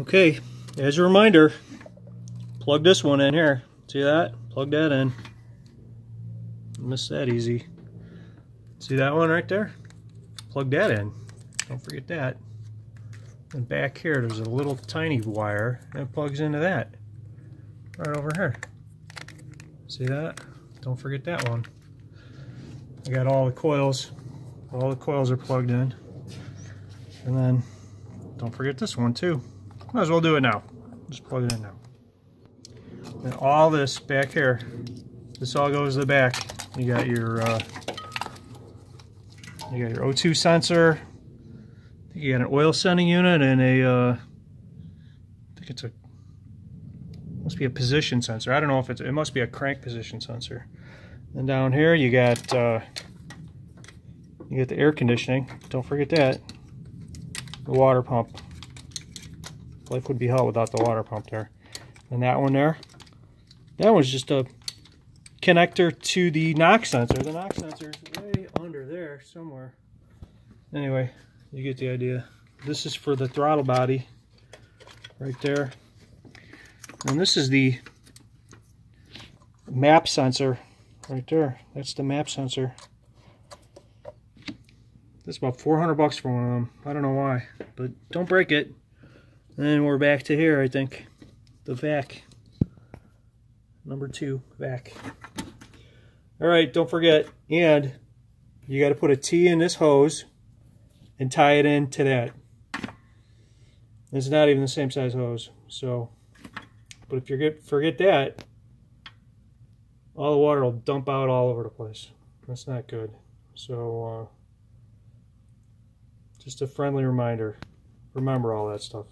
Okay, as a reminder, plug this one in here. See that? Plug that in. Miss that easy. See that one right there? Plug that in. Don't forget that. And back here, there's a little tiny wire that plugs into that. Right over here. See that? Don't forget that one. I got all the coils. All the coils are plugged in. And then, don't forget this one too. Might as well do it now. Just plug it in now. And all this back here, this all goes to the back. You got your O2 sensor. I think you got an oil sending unit and a, I think it's a, must be a position sensor. I don't know if it's, it must be a crank position sensor. And down here you got the air conditioning. Don't forget that. The water pump. Life would be hell without the water pump there. And that one there, that one's just a connector to the NOx sensor. The NOx sensor is way under there somewhere. Anyway, you get the idea. This is for the throttle body right there. And this is the MAP sensor right there. That's the MAP sensor. That's about 400 bucks for one of them. I don't know why, but don't break it. And we're back to here, I think. The vac. Number 2, vac. Alright, don't forget, and you got to put a T in this hose and tie it in to that. It's not even the same size hose, so, but if you forget that, all the water will dump out all over the place. That's not good. So, just a friendly reminder. Remember all that stuff.